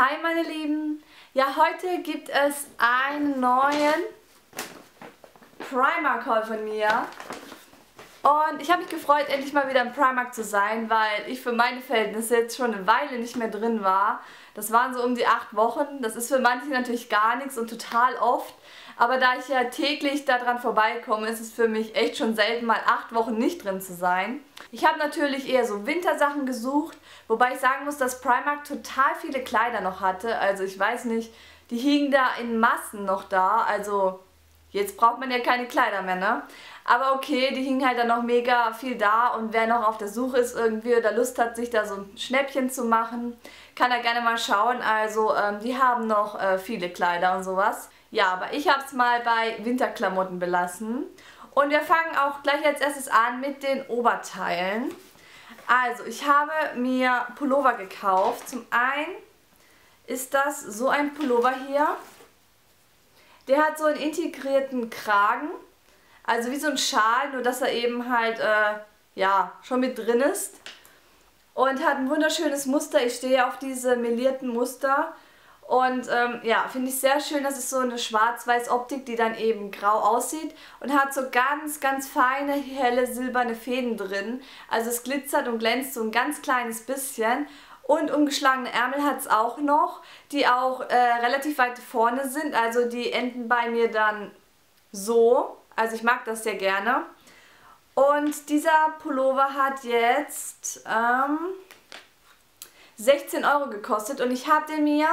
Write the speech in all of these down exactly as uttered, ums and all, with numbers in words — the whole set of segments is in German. Hi meine Lieben, ja heute gibt es einen neuen Primark-Haul von mir und ich habe mich gefreut, endlich mal wieder im Primark zu sein, weil ich für meine Verhältnisse jetzt schon eine Weile nicht mehr drin war. Das waren so um die acht Wochen, das ist für manche natürlich gar nichts und total oft, aber da ich ja täglich daran vorbeikomme, ist es für mich echt schon selten, mal acht Wochen nicht drin zu sein. Ich habe natürlich eher so Wintersachen gesucht, wobei ich sagen muss, dass Primark total viele Kleider noch hatte. Also ich weiß nicht, die hingen da in Massen noch da. Also jetzt braucht man ja keine Kleider mehr, ne? Aber okay, die hingen halt dann noch mega viel da und wer noch auf der Suche ist irgendwie oder Lust hat, sich da so ein Schnäppchen zu machen, kann da gerne mal schauen. Also ähm, die haben noch äh, viele Kleider und sowas. Ja, aber ich habe es mal bei Winterklamotten belassen. Und wir fangen auch gleich als erstes an mit den Oberteilen. Also, ich habe mir Pullover gekauft. Zum einen ist das so ein Pullover hier. Der hat so einen integrierten Kragen. Also wie so ein Schal, nur dass er eben halt, äh, ja, schon mit drin ist. Und hat ein wunderschönes Muster. Ich stehe auf diese melierten Muster. Und ähm, ja, finde ich sehr schön, das ist so eine schwarz-weiß Optik, die dann eben grau aussieht und hat so ganz, ganz feine, helle, silberne Fäden drin. Also es glitzert und glänzt so ein ganz kleines bisschen. Und umgeschlagene Ärmel hat es auch noch, die auch äh, relativ weit vorne sind. Also die enden bei mir dann so. Also ich mag das sehr gerne. Und dieser Pullover hat jetzt ähm, sechzehn Euro gekostet und ich habe den mir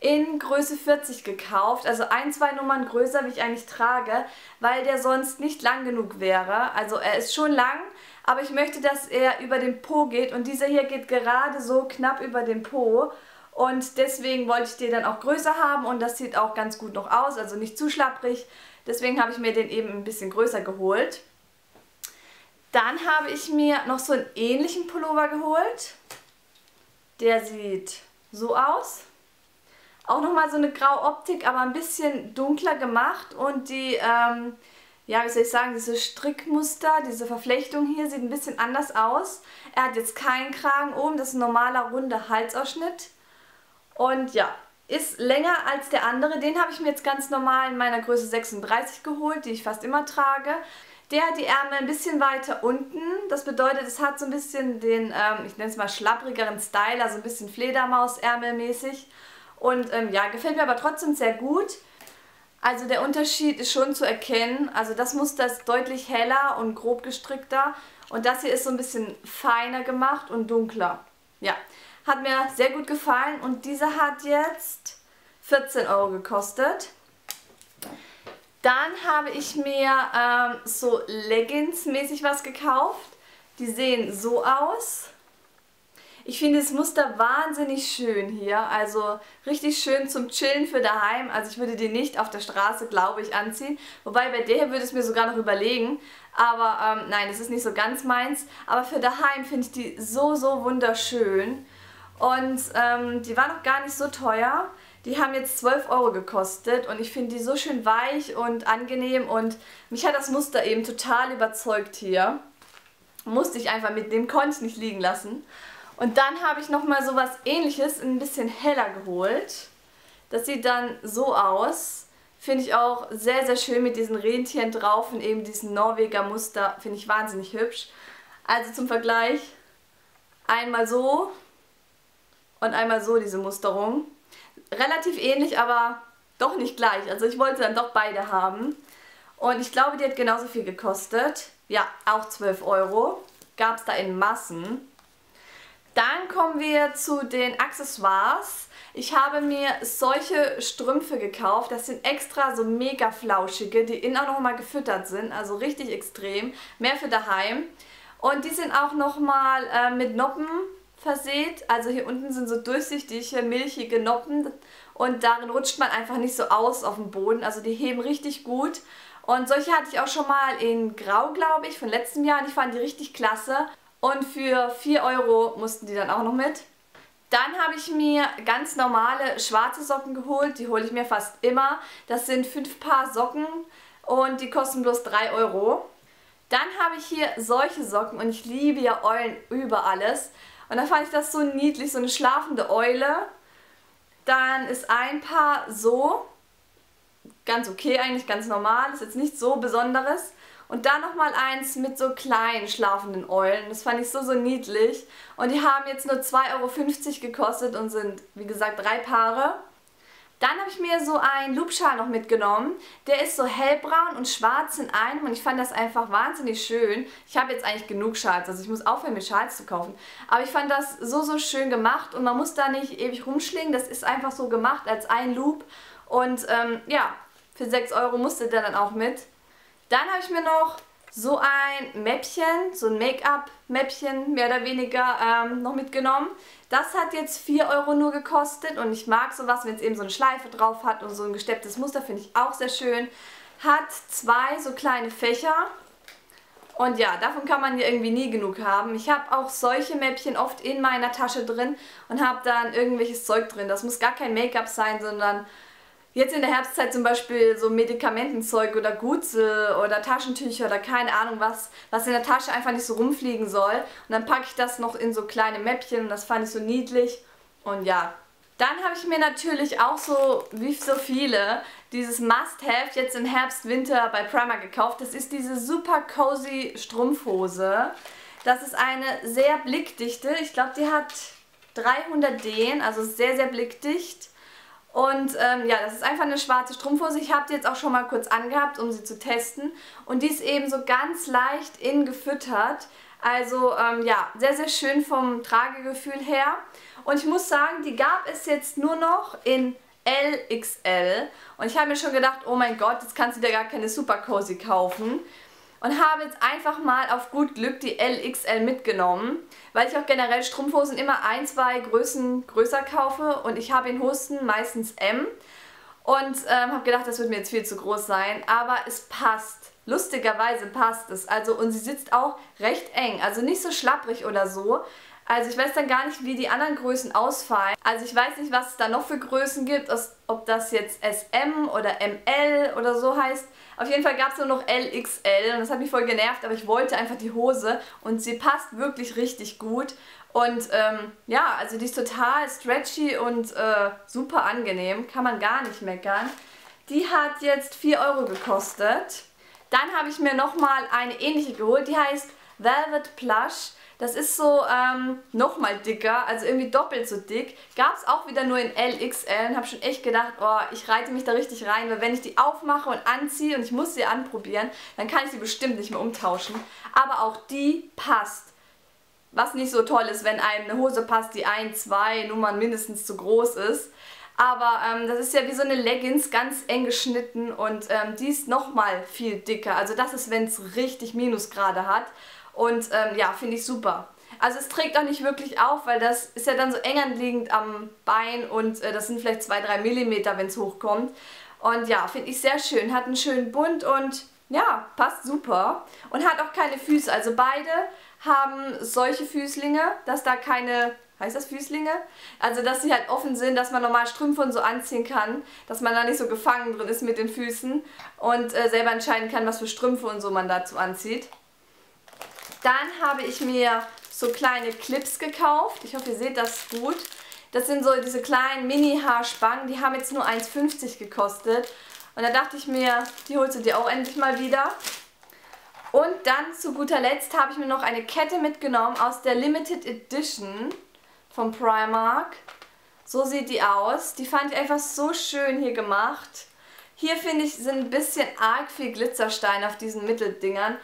in Größe vierzig gekauft, also ein, zwei Nummern größer, wie ich eigentlich trage, weil der sonst nicht lang genug wäre. Also er ist schon lang, aber ich möchte, dass er über den Po geht und dieser hier geht gerade so knapp über den Po und deswegen wollte ich den dann auch größer haben und das sieht auch ganz gut noch aus, also nicht zu schlapprig. Deswegen habe ich mir den eben ein bisschen größer geholt. Dann habe ich mir noch so einen ähnlichen Pullover geholt. Der sieht so aus. Auch nochmal so eine graue Optik, aber ein bisschen dunkler gemacht und die, ähm, ja wie soll ich sagen, diese Strickmuster, diese Verflechtung hier sieht ein bisschen anders aus. Er hat jetzt keinen Kragen oben, das ist ein normaler runder Halsausschnitt und ja, ist länger als der andere. Den habe ich mir jetzt ganz normal in meiner Größe sechsunddreißig geholt, die ich fast immer trage. Der hat die Ärmel ein bisschen weiter unten, das bedeutet, es hat so ein bisschen den, ähm, ich nenne es mal schlapprigeren Style, also ein bisschen Fledermaus-Ärmelmäßig. Und ähm, ja, gefällt mir aber trotzdem sehr gut. Also der Unterschied ist schon zu erkennen. Also das Muster ist deutlich heller und grob gestrickter. Und das hier ist so ein bisschen feiner gemacht und dunkler. Ja, hat mir sehr gut gefallen. Und dieser hat jetzt vierzehn Euro gekostet. Dann habe ich mir ähm, so Leggings-mäßig was gekauft. Die sehen so aus. Ich finde das Muster wahnsinnig schön hier, also richtig schön zum Chillen für daheim. Also ich würde die nicht auf der Straße, glaube ich, anziehen. Wobei bei der hier würde ich es mir sogar noch überlegen. Aber ähm, nein, das ist nicht so ganz meins. Aber für daheim finde ich die so, so wunderschön. Und ähm, die war noch gar nicht so teuer. Die haben jetzt zwölf Euro gekostet und ich finde die so schön weich und angenehm. Und mich hat das Muster eben total überzeugt hier. Musste ich einfach mitnehmen, konnte ich nicht liegen lassen. Und dann habe ich nochmal so was Ähnliches, ein bisschen heller geholt. Das sieht dann so aus. Finde ich auch sehr, sehr schön mit diesen Rentieren drauf und eben diesen Norweger Muster. Finde ich wahnsinnig hübsch. Also zum Vergleich, einmal so und einmal so diese Musterung. Relativ ähnlich, aber doch nicht gleich. Also ich wollte dann doch beide haben. Und ich glaube, die hat genauso viel gekostet. Ja, auch zwölf Euro. Gab es da in Massen. Dann kommen wir zu den Accessoires. Ich habe mir solche Strümpfe gekauft. Das sind extra so mega flauschige, die innen auch nochmal gefüttert sind. Also richtig extrem. Mehr für daheim. Und die sind auch nochmal äh, mit Noppen verseht. Also hier unten sind so durchsichtige, milchige Noppen. Und darin rutscht man einfach nicht so aus auf dem Boden. Also die heben richtig gut. Und solche hatte ich auch schon mal in Grau, glaube ich, von letztem Jahr. Und ich fand die richtig klasse. Und für vier Euro mussten die dann auch noch mit. Dann habe ich mir ganz normale schwarze Socken geholt. Die hole ich mir fast immer. Das sind fünf Paar Socken und die kosten bloß drei Euro. Dann habe ich hier solche Socken und ich liebe ja Eulen über alles. Und da fand ich das so niedlich, so eine schlafende Eule. Dann ist ein Paar so, ganz okay eigentlich, ganz normal, ist jetzt nichts so Besonderes. Und dann nochmal eins mit so kleinen schlafenden Eulen. Das fand ich so, so niedlich. Und die haben jetzt nur zwei Euro fünfzig gekostet und sind, wie gesagt, drei Paare. Dann habe ich mir so einen Loopschal noch mitgenommen. Der ist so hellbraun und schwarz in einem und ich fand das einfach wahnsinnig schön. Ich habe jetzt eigentlich genug Schals, also ich muss aufhören, mir Schals zu kaufen. Aber ich fand das so, so schön gemacht und man muss da nicht ewig rumschlingen. Das ist einfach so gemacht als ein Loop. Und ähm, ja, für sechs Euro musste der dann auch mit. Dann habe ich mir noch so ein Mäppchen, so ein Make-up-Mäppchen mehr oder weniger ähm, noch mitgenommen. Das hat jetzt vier Euro nur gekostet und ich mag sowas, wenn es eben so eine Schleife drauf hat und so ein gestepptes Muster, finde ich auch sehr schön. Hat zwei so kleine Fächer und ja, davon kann man ja irgendwie nie genug haben. Ich habe auch solche Mäppchen oft in meiner Tasche drin und habe dann irgendwelches Zeug drin. Das muss gar kein Make-up sein, sondern jetzt in der Herbstzeit zum Beispiel so Medikamentenzeug oder Gutzel oder Taschentücher oder keine Ahnung was, was in der Tasche einfach nicht so rumfliegen soll. Und dann packe ich das noch in so kleine Mäppchen und das fand ich so niedlich. Und ja, dann habe ich mir natürlich auch so, wie so viele, dieses Must-Have jetzt im Herbst, Winter bei Primark gekauft. Das ist diese Super Cozy Strumpfhose. Das ist eine sehr blickdichte, ich glaube die hat dreihundert D, also sehr, sehr blickdicht. Und ähm, ja, das ist einfach eine schwarze Strumpfhose. Ich habe die jetzt auch schon mal kurz angehabt, um sie zu testen. Und die ist eben so ganz leicht innen gefüttert. Also ähm, ja, sehr, sehr schön vom Tragegefühl her. Und ich muss sagen, die gab es jetzt nur noch in L X L. Und ich habe mir schon gedacht, oh mein Gott, jetzt kannst du dir gar keine Super Cozy kaufen. Und habe jetzt einfach mal auf gut Glück die L X L mitgenommen, weil ich auch generell Strumpfhosen immer ein, zwei Größen größer kaufe und ich habe in Hosen meistens M und ähm, habe gedacht, das wird mir jetzt viel zu groß sein, aber es passt. Lustigerweise passt es. Also und sie sitzt auch recht eng, also nicht so schlapprig oder so. Also ich weiß dann gar nicht, wie die anderen Größen ausfallen. Also ich weiß nicht, was es da noch für Größen gibt, ob das jetzt S M oder M L oder so heißt. Auf jeden Fall gab es nur noch L X L und das hat mich voll genervt, aber ich wollte einfach die Hose und sie passt wirklich richtig gut. Und ähm, ja, also die ist total stretchy und äh, super angenehm, kann man gar nicht meckern. Die hat jetzt vier Euro gekostet. Dann habe ich mir nochmal eine ähnliche geholt, die heißt Velvet Plush. Das ist so ähm, nochmal dicker, also irgendwie doppelt so dick. Gab es auch wieder nur in L X L und habe schon echt gedacht, oh, ich reite mich da richtig rein, weil wenn ich die aufmache und anziehe und ich muss sie anprobieren, dann kann ich sie bestimmt nicht mehr umtauschen. Aber auch die passt. Was nicht so toll ist, wenn einem eine Hose passt, die ein, zwei Nummern mindestens zu groß ist. Aber ähm, das ist ja wie so eine Leggings, ganz eng geschnitten und ähm, die ist nochmal viel dicker. Also das ist, wenn es richtig Minusgrade hat. Und ähm, ja, finde ich super. Also es trägt auch nicht wirklich auf, weil das ist ja dann so eng anliegend am Bein und äh, das sind vielleicht zwei bis drei Millimeter, wenn es hochkommt. Und ja, finde ich sehr schön. Hat einen schönen Bund und ja, passt super. Und hat auch keine Füße. Also beide haben solche Füßlinge, dass da keine, heißt das Füßlinge? Also dass sie halt offen sind, dass man normal Strümpfe und so anziehen kann. Dass man da nicht so gefangen drin ist mit den Füßen und äh, selber entscheiden kann, was für Strümpfe und so man dazu anzieht. Dann habe ich mir so kleine Clips gekauft. Ich hoffe, ihr seht das gut. Das sind so diese kleinen Mini-Haarspangen. Die haben jetzt nur eins fünfzig gekostet. Und da dachte ich mir, die holst du dir auch endlich mal wieder. Und dann zu guter Letzt habe ich mir noch eine Kette mitgenommen aus der Limited Edition von Primark. So sieht die aus. Die fand ich einfach so schön hier gemacht. Hier, finde ich, sind ein bisschen arg viel Glitzersteine auf diesen Mitteldingern.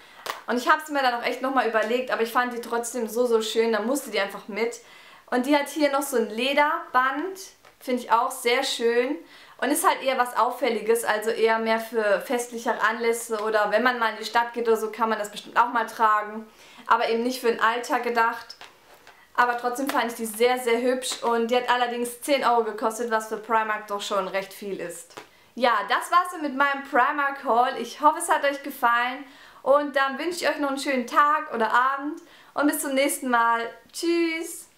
Und ich habe es mir dann auch echt nochmal überlegt, aber ich fand die trotzdem so, so schön. Da musste die einfach mit. Und die hat hier noch so ein Lederband. Finde ich auch sehr schön. Und ist halt eher was Auffälliges, also eher mehr für festlichere Anlässe. Oder wenn man mal in die Stadt geht oder so, kann man das bestimmt auch mal tragen. Aber eben nicht für den Alltag gedacht. Aber trotzdem fand ich die sehr, sehr hübsch. Und die hat allerdings zehn Euro gekostet, was für Primark doch schon recht viel ist. Ja, das war's dann mit meinem Primark Haul. Ich hoffe, es hat euch gefallen. Und dann wünsche ich euch noch einen schönen Tag oder Abend und bis zum nächsten Mal. Tschüss!